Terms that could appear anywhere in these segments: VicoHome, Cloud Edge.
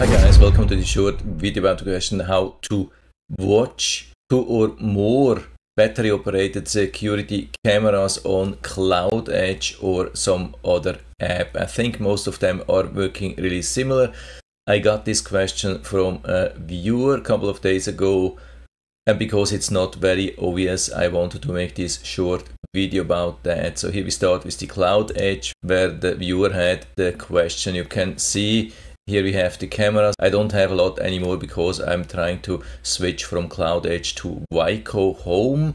Hi guys, welcome to the short video about the question how to watch 2 or more battery operated security cameras on Cloud Edge or some other app. I think most of them are working really similar. I got this question from a viewer a couple of days ago, and because it's not very obvious, I wanted to make this short video about that. So here we start with the Cloud Edge where the viewer had the question. You can see here we have the cameras. I don't have a lot anymore because I'm trying to switch from Cloud Edge to VicoHome.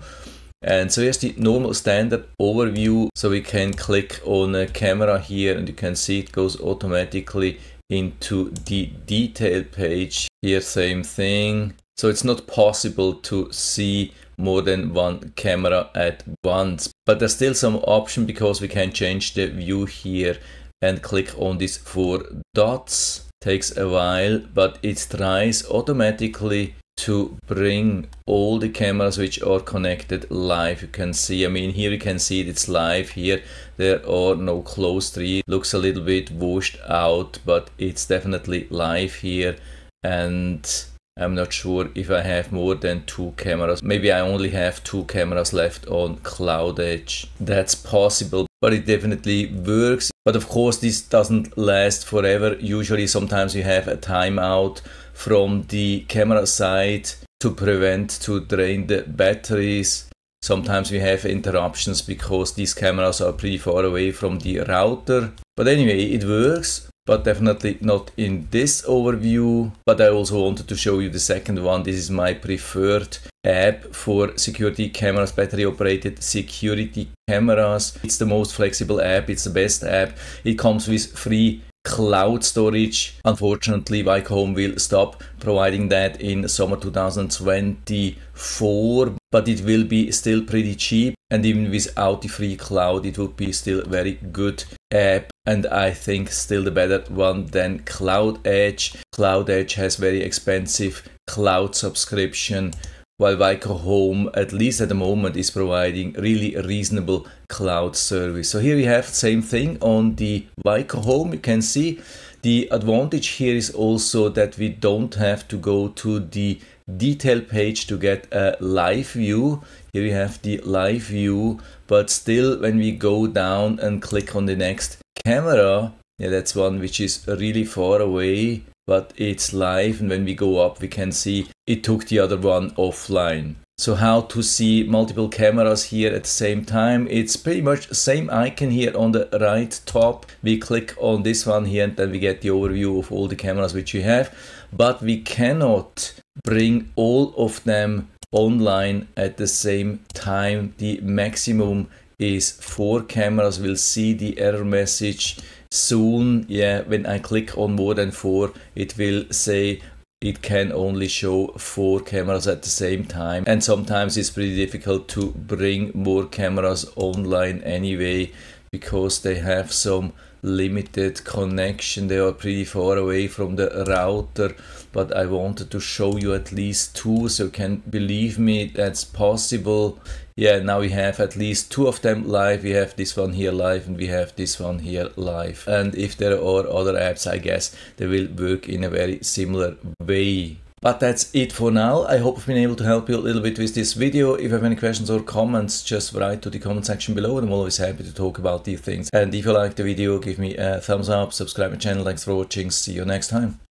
And so here's the normal standard overview. So we can click on a camera here and you can see it goes automatically into the detail page. Here, same thing. So it's not possible to see more than one camera at once, but there's still some option because we can change the view here and click on these 4 dots. Takes a while, but it tries automatically to bring all the cameras which are connected live. You can see, I mean, here you can see it's live. Here there are no closed trees. Looks a little bit washed out, but it's definitely live here. And I'm not sure if I have more than 2 cameras. Maybe I only have 2 cameras left on Cloud Edge. That's possible, but it definitely works. But of course, this doesn't last forever. Usually, sometimes you have a timeout from the camera side to drain the batteries. Sometimes we have interruptions because these cameras are pretty far away from the router. But anyway, it works. But definitely not in this overview. But I also wanted to show you the second one. This is my preferred app for security cameras, battery operated security cameras. It's the most flexible app. It's the best app. It comes with free cloud storage. Unfortunately, VicoHome will stop providing that in summer 2024, but it will be still pretty cheap. And even without the free cloud, it would be still a very good app. And I think still the better one than Cloud Edge. Cloud Edge has very expensive cloud subscription, while VicoHome, at least at the moment, is providing really reasonable cloud service. So here we have the same thing on the VicoHome. You can see the advantage here is also that we don't have to go to the detail page to get a live view. Here we have the live view, but still when we go down and click on the next camera, yeah, that's one which is really far away, but it's live, and when we go up we can see it took the other one offline. So how to see multiple cameras here at the same time? It's pretty much the same icon here on the right top. We click on this one here and then we get the overview of all the cameras which we have, but we cannot bring all of them online at the same time. The maximum is 4 cameras. We'll see the error message soon. Yeah, when I click on more than 4, it will say it can only show 4 cameras at the same time, and sometimes it's pretty difficult to bring more cameras online anyway because they have some limited connection. They are pretty far away from the router, but I wanted to show you at least 2, so you can believe me that's possible. Yeah, now we have at least 2 of them live. We have this one here live and we have this one here live. And if there are other apps, I guess they will work in a very similar way. But that's it for now. I hope I've been able to help you a little bit with this video. If you have any questions or comments, just write to the comment section below and I'm always happy to talk about these things. And if you like the video, give me a thumbs up, subscribe to my channel. Thanks for watching. See you next time.